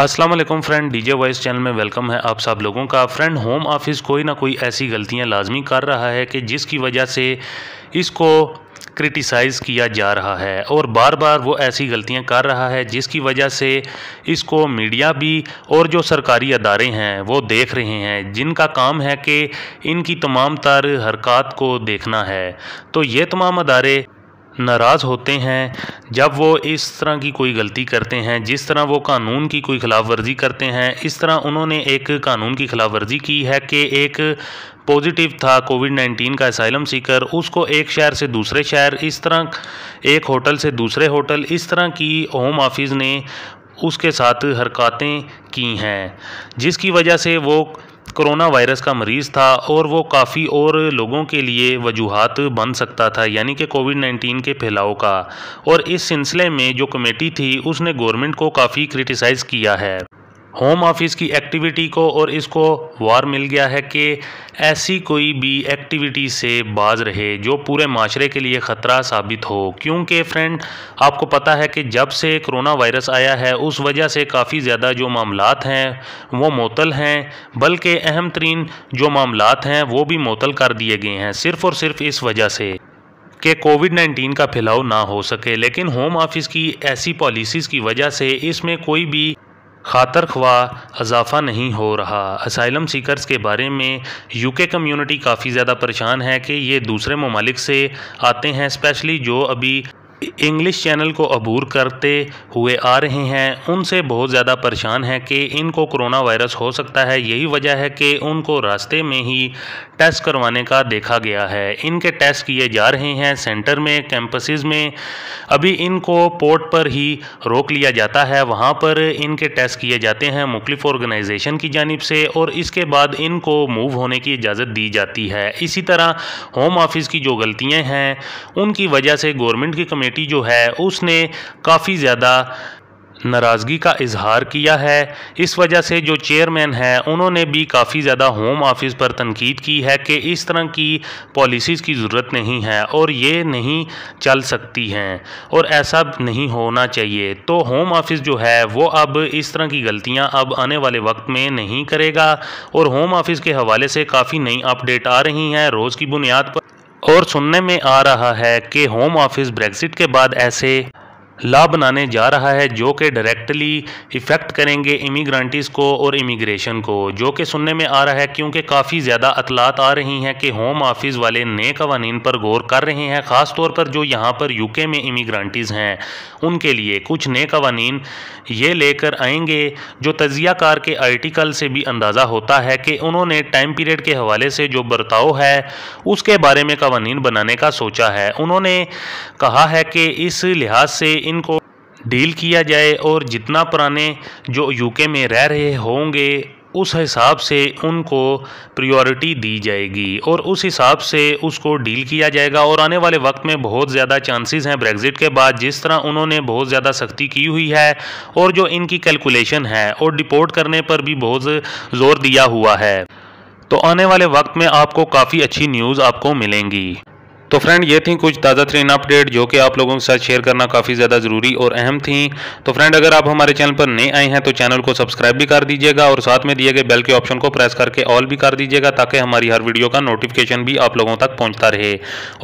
अस्सलाम वालेकुम friend, DJ voice channel में वेलकम है आप सब लोगों का। फ्रेंड, होम ऑफिस कोई ना कोई ऐसी गलतियां लाजमी कर रहा है कि जिसकी वजह से इसको क्रिटिसाइज़ किया जा रहा है और बार बार वो ऐसी गलतियां कर रहा है जिसकी वजह से इसको मीडिया भी और जो सरकारी अदारे हैं वो देख रहे हैं, जिनका काम है कि इनकी तमाम तर हरकत को देखना है। तो ये तमाम अदारे नाराज़ होते हैं जब वो इस तरह की कोई गलती करते हैं, जिस तरह वो कानून की कोई ख़िलाफ़ वर्जी करते हैं। इस तरह उन्होंने एक कानून की ख़िलाफ़ वर्जी की है कि एक पॉजिटिव था कोविड-19 का असाइलम सीकर, उसको एक शहर से दूसरे शहर, इस तरह एक होटल से दूसरे होटल, इस तरह की होम ऑफिस ने उसके साथ हरकतें की हैं, जिसकी वजह से वो कोरोना वायरस का मरीज़ था और वो काफ़ी और लोगों के लिए वजूहात बन सकता था, यानी कि कोविड-19 के फैलाव का। और इस सिलसिले में जो कमेटी थी उसने गवर्नमेंट को काफ़ी क्रिटिसाइज़ किया है, होम ऑफिस की एक्टिविटी को, और इसको वार मिल गया है कि ऐसी कोई भी एक्टिविटी से बाज रहे जो पूरे माशरे के लिए ख़तरा साबित हो। क्योंकि फ्रेंड, आपको पता है कि जब से कोरोना वायरस आया है उस वजह से काफ़ी ज़्यादा जो मामलात हैं वो मोतल हैं, बल्कि अहम तरीन जो मामलात हैं वो भी मोतल कर दिए गए हैं, सिर्फ़ और सिर्फ इस वजह से कि कोविड-19 का फैलाव ना हो सके। लेकिन होम ऑफिस की ऐसी पॉलिसीज़ की वजह से इसमें कोई भी खातर ख्वा इजाफा नहीं हो रहा। असाइलम सीकर्स के बारे में यूके कम्युनिटी काफ़ी ज़्यादा परेशान है कि ये दूसरे ममालिक से आते हैं, स्पेशली जो अभी इंग्लिश चैनल को अबूर करते हुए आ रहे हैं, उनसे बहुत ज़्यादा परेशान है कि इनको कोरोना वायरस हो सकता है। यही वजह है कि उनको रास्ते में ही टेस्ट करवाने का देखा गया है। इनके टेस्ट किए जा रहे हैं सेंटर में, कैंपसेस में। अभी इनको पोर्ट पर ही रोक लिया जाता है, वहाँ पर इनके टेस्ट किए जाते हैं मुख्तलिफ ऑर्गेनाइजेशन की जानिब से, और इसके बाद इनको मूव होने की इजाज़त दी जाती है। इसी तरह होम ऑफिस की जो गलतियाँ हैं उनकी वजह से गवर्नमेंट की कमेटी जो है उसने काफ़ी ज़्यादा नाराज़गी का इजहार किया है। इस वजह से जो चेयरमैन है उन्होंने भी काफ़ी ज़्यादा होम ऑफिस पर तनकीद की है कि इस तरह की पॉलिसीज़ की ज़रूरत नहीं है और ये नहीं चल सकती हैं और ऐसा नहीं होना चाहिए। तो होम ऑफिस जो है वो अब इस तरह की गलतियां अब आने वाले वक्त में नहीं करेगा। और होम ऑफिस के हवाले से काफ़ी नई अपडेट आ रही हैं रोज़ की बुनियाद पर, और सुनने में आ रहा है कि होम ऑफिस ब्रेक्जिट के बाद ऐसे लॉ बनाने जा रहा है जो कि डायरेक्टली इफ़ेक्ट करेंगे इमिग्रेंट्स को और इमिग्रेशन को, जो कि सुनने में आ रहा है। क्योंकि काफ़ी ज़्यादा अतलात आ रही हैं कि होम ऑफिस वाले नए कवानीन पर गौर कर रहे हैं, ख़ास तौर पर जो यहाँ पर यूके में इमिग्रेंट्स हैं उनके लिए कुछ नए कवानीन ये लेकर आएंगे, जो तजिया कार के आर्टिकल से भी अंदाज़ा होता है कि उन्होंने टाइम पीरियड के हवाले से जो बर्ताव है उसके बारे में कवानीन बनाने का सोचा है। उन्होंने कहा है कि इस लिहाज से इनको डील किया जाए और जितना पुराने जो यूके में रह रहे होंगे उस हिसाब से उनको प्रायोरिटी दी जाएगी और उस हिसाब से उसको डील किया जाएगा। और आने वाले वक्त में बहुत ज़्यादा चांसेस हैं ब्रेग्जिट के बाद, जिस तरह उन्होंने बहुत ज़्यादा सख्ती की हुई है और जो इनकी कैलकुलेशन है और डिपोर्ट करने पर भी बहुत ज़ोर दिया हुआ है। तो आने वाले वक्त में आपको काफ़ी अच्छी न्यूज़ आपको मिलेंगी। तो फ्रेंड, ये थी कुछ ताज़ा तरीन अपडेट जो कि आप लोगों के साथ शेयर करना काफ़ी ज़्यादा ज़रूरी और अहम थी। तो फ्रेंड, अगर आप हमारे चैनल पर नए आए हैं तो चैनल को सब्सक्राइब भी कर दीजिएगा और साथ में दिए गए बेल के ऑप्शन को प्रेस करके ऑल भी कर दीजिएगा ताकि हमारी हर वीडियो का नोटिफिकेशन भी आप लोगों तक पहुँचता रहे।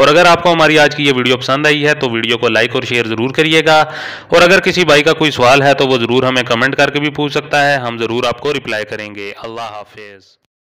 और अगर आपको हमारी आज की ये वीडियो पसंद आई है तो वीडियो को लाइक और शेयर ज़रूर करिएगा। और अगर किसी भाई का कोई सवाल है तो वो ज़रूर हमें कमेंट करके भी पूछ सकता है, हम ज़रूर आपको रिप्लाई करेंगे। अल्लाह हाफिज़।